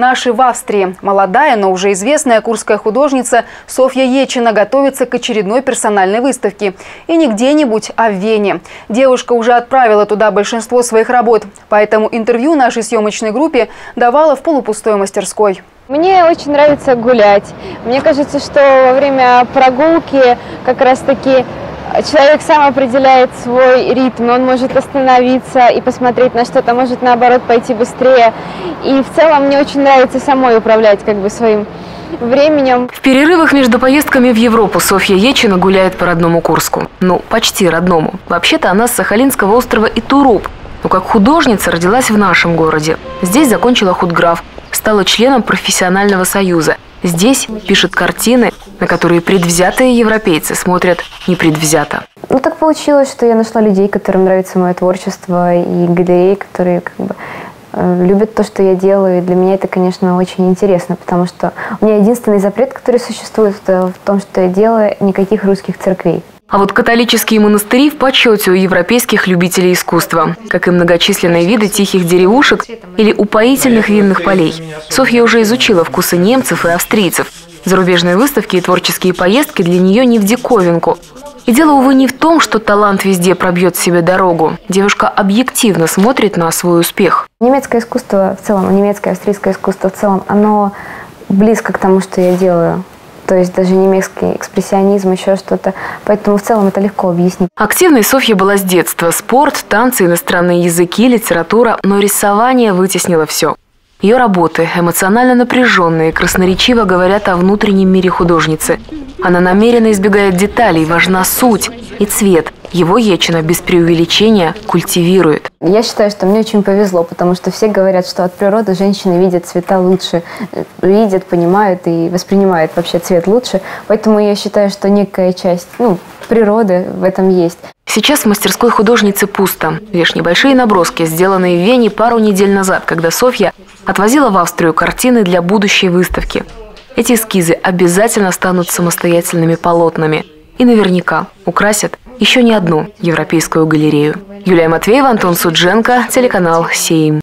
наши в Австрии. Молодая, но уже известная курская художница Софья Ечина готовится к очередной персональной выставке. И не где-нибудь, а в Вене. Девушка уже отправила туда большинство своих работ, поэтому интервью нашей съемочной группе давала в полупустой мастерской. Мне очень нравится гулять. Мне кажется, что во время прогулки как раз-таки человек сам определяет свой ритм, он может остановиться и посмотреть на что-то, может наоборот пойти быстрее. И в целом мне очень нравится самой управлять как бы своим временем. В перерывах между поездками в Европу Софья Ечина гуляет по родному Курску. Ну, почти родному. Вообще-то она с сахалинского острова Итуруп, но как художница родилась в нашем городе. Здесь закончила худграф, стала членом профессионального союза. Здесь пишет картины, на которые предвзятые европейцы смотрят непредвзято. Ну, так получилось, что я нашла людей, которым нравится мое творчество, и галереи, которые как бы любят то, что я делаю. И для меня это, конечно, очень интересно, потому что у меня единственный запрет, который существует, это в том, что я делаю, никаких русских церквей. А вот католические монастыри в почете у европейских любителей искусства, как и многочисленные виды тихих деревушек или упоительных винных полей. Софья уже изучила вкусы немцев и австрийцев. Зарубежные выставки и творческие поездки для нее не в диковинку. И дело, увы, не в том, что талант везде пробьет себе дорогу. Девушка объективно смотрит на свой успех. Немецкое искусство в целом, немецкое и австрийское искусство в целом, оно близко к тому, что я делаю. То есть даже немецкий экспрессионизм, еще что-то. Поэтому в целом это легко объяснить. Активной Софья была с детства. Спорт, танцы, иностранные языки, литература. Но рисование вытеснило все. Ее работы эмоционально напряженные, красноречиво говорят о внутреннем мире художницы. Она намеренно избегает деталей, важна суть и цвет. Его Ечина без преувеличения культивирует. Я считаю, что мне очень повезло, потому что все говорят, что от природы женщины видят цвета лучше, видят, понимают и воспринимают вообще цвет лучше. Поэтому я считаю, что некая часть, природы в этом есть. Сейчас в мастерской художницы пусто. Лишь небольшие наброски, сделанные в Вене пару недель назад, когда Софья отвозила в Австрию картины для будущей выставки. Эти эскизы обязательно станут самостоятельными полотнами и наверняка украсят еще не одну европейскую галерею. Юлия Матвеева, Антон Судженко, телеканал «Сейм».